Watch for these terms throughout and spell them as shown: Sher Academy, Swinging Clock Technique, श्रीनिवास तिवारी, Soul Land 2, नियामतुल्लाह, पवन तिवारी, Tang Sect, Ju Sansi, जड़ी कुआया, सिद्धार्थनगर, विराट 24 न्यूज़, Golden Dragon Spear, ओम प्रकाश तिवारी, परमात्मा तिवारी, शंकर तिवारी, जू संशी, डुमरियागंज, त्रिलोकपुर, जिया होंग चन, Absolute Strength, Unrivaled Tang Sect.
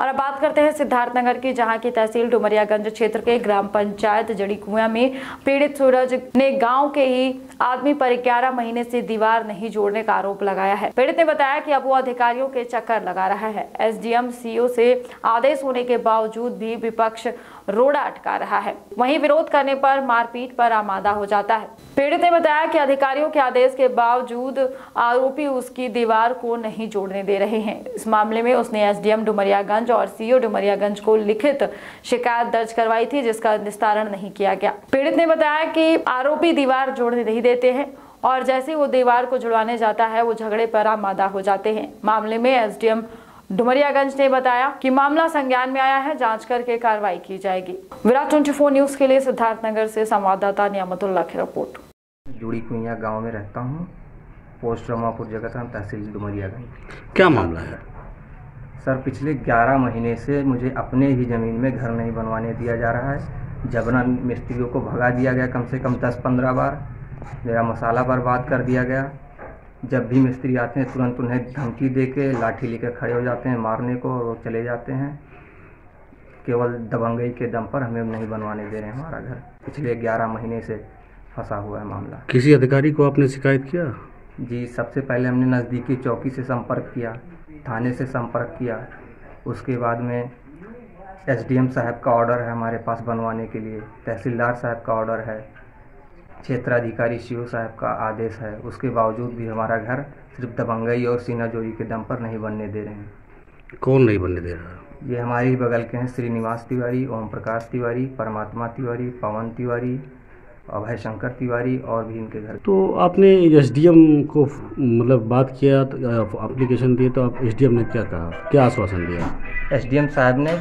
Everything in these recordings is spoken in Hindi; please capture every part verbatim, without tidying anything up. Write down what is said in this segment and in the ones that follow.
और अब बात करते हैं सिद्धार्थनगर की, जहां की तहसील डुमरियागंज क्षेत्र के ग्राम पंचायत जड़ी कुआया में पीड़ित सूरज ने गांव के ही आदमी पर ग्यारह महीने से दीवार नहीं जोड़ने का आरोप लगाया है। पीड़ित ने बताया कि अब वो अधिकारियों के चक्कर लगा रहा है। एसडीएम सीओ से आदेश होने के बावजूद भी विपक्ष रोड़ा अटका रहा है, वहीं विरोध करने पर मारपीट पर आमादा हो जाता है। पीड़ित ने बताया कि अधिकारियों के आदेश के बावजूद आरोपी उसकी दीवार को नहीं जोड़ने दे रहे हैं। इस मामले में उसने एसडीएम डुमरियागंज और सीओ डुमरियागंज को लिखित शिकायत दर्ज करवाई थी, जिसका निस्तारण नहीं किया गया। पीड़ित ने बताया कि आरोपी दीवार जोड़ने नहीं देते हैं और जैसे वो दीवार को जुड़वाने जाता है वो झगड़े पर आमादा हो जाते हैं। मामले में एसडीएम डुमरियागंज ने बताया कि मामला संज्ञान में आया है, जांच करके कार्रवाई की जाएगी। विराट चौबीस न्यूज के लिए सिद्धार्थनगर से संवाददाता नियामतुल्लाह की रिपोर्ट। जुड़ी कुइया गांव में रहता हूं, पोस्ट रमापुर जगह तहसील डुमरियागंज। क्या मामला है सर? पिछले ग्यारह महीने से मुझे अपने ही जमीन में घर नहीं बनवाने दिया जा रहा है। जबरन मिस्त्रियों को भगा दिया गया, कम से कम दस पंद्रह बार मेरा मसाला बर्बाद कर दिया गया। जब भी मिस्त्री आते हैं तुरंत उन्हें धमकी देके लाठी लेकर खड़े हो जाते हैं मारने को, और वो चले जाते हैं। केवल दबंगई के दम पर हमें नहीं बनवाने दे रहे हैं हमारा घर। पिछले ग्यारह महीने से फंसा हुआ है मामला। किसी अधिकारी को आपने शिकायत किया? जी, सबसे पहले हमने नज़दीकी चौकी से संपर्क किया, थाने से संपर्क किया, उसके बाद में एसडीएम साहब का ऑर्डर है हमारे पास बनवाने के लिए, तहसीलदार साहब का ऑर्डर है, क्षेत्राधिकारी शिव साहब का आदेश है, उसके बावजूद भी हमारा घर सिर्फ दबंगई और सीनाजोरी के दम पर नहीं बनने दे रहे हैं। कौन नहीं बनने दे रहा? ये हमारे ही बगल के हैं, श्रीनिवास तिवारी, ओम प्रकाश तिवारी, परमात्मा तिवारी, पवन तिवारी और भाई शंकर तिवारी और भी इनके घर। तो आपने एसडीएम को मतलब बात किया, एप्लीकेशन दिए, तो आप एसडीएम ने क्या कहा, क्या आश्वासन दिया? एसडीएम साहब ने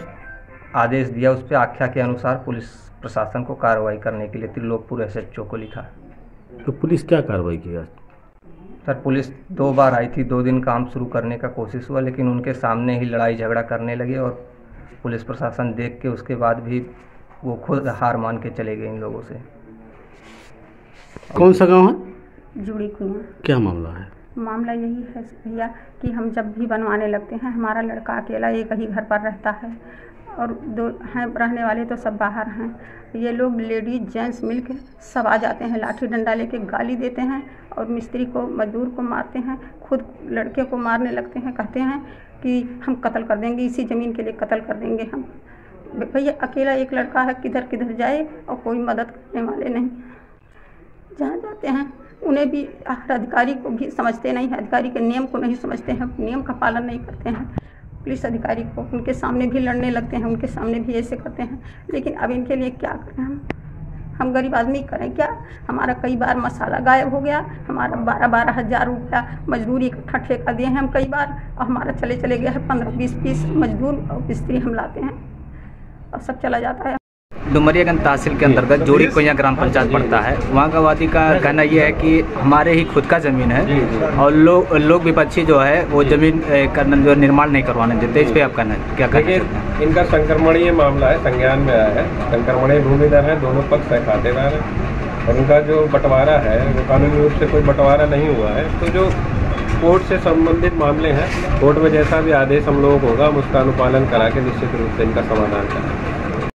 आदेश दिया, उस पर आख्या के अनुसार पुलिस प्रशासन को कार्रवाई करने के लिए त्रिलोकपुर एसएचओ को लिखा। तो पुलिस क्या कार्रवाई किया सर? पुलिस दो बार आई थी, दो दिन काम शुरू करने का कोशिश हुआ, लेकिन उनके सामने ही लड़ाई झगड़ा करने लगे और पुलिस प्रशासन देख के उसके बाद भी वो खुद हार मान के चले गए इन लोगों से। कौन सा गाँव है? जुड़ी कुआया। क्या मामला है? मामला यही है भैया कि हम जब भी बनवाने लगते हैं, हमारा लड़का अकेला एक ही घर पर रहता है और दो हैं रहने वाले, तो सब बाहर हैं। ये लोग लेडीज़ जेंट्स मिलके सब आ जाते हैं, लाठी डंडा लेके गाली देते हैं और मिस्त्री को मजदूर को मारते हैं, खुद लड़के को मारने लगते हैं। कहते हैं कि हम कत्ल कर देंगे, इसी ज़मीन के लिए कत्ल कर देंगे हम। भैया अकेला एक लड़का है, किधर किधर जाए और कोई मदद करने वाले नहीं। जहाँ जाते हैं उन्हें भी अधिकारी को भी समझते नहीं है, अधिकारी के नियम को नहीं समझते हैं, नियम का पालन नहीं करते हैं। पुलिस अधिकारी को उनके सामने भी लड़ने लगते हैं, उनके सामने भी ऐसे करते हैं। लेकिन अब इनके लिए क्या करें हम हम गरीब आदमी करें क्या? हमारा कई बार मसाला गायब हो गया, हमारा बारह बारह हज़ार रुपया मजदूरी इकट्ठा ठेका दिए हैं हम कई बार, और हमारा चले चले गया है पंद्रह बीस बीस मजदूर और मिस्त्री हम लाते हैं और सब चला जाता है। डुमरियागंज तहसील के अंतर्गत जोड़ी कुइया ग्राम पंचायत पड़ता है। वहाँ का वादी का कहना यह है कि हमारे ही खुद का ज़मीन है और लोग लोग विपक्षी जो है वो ज़मीन का जो निर्माण नहीं करवाने देते। इस पर आप कहना क्या कहते हैं? इनका संक्रमणीय मामला है, संज्ञान में आया है। संक्रमणीय भूमिदार है, दोनों पक्ष है, खातेदार है, और उनका जो बंटवारा है वो कानूनी रूप से कोई बंटवारा नहीं हुआ है। तो जो कोर्ट से संबंधित मामले हैं, कोर्ट में जैसा भी आदेश हम लोगों को होगा हम उसका अनुपालन करा के निश्चित रूप से इनका समाधान करेंगे।